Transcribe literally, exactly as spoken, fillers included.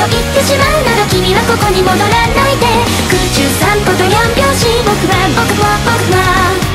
よ言ってしまうなら君はここに戻らないで。空中散歩とよん拍子僕は僕は僕は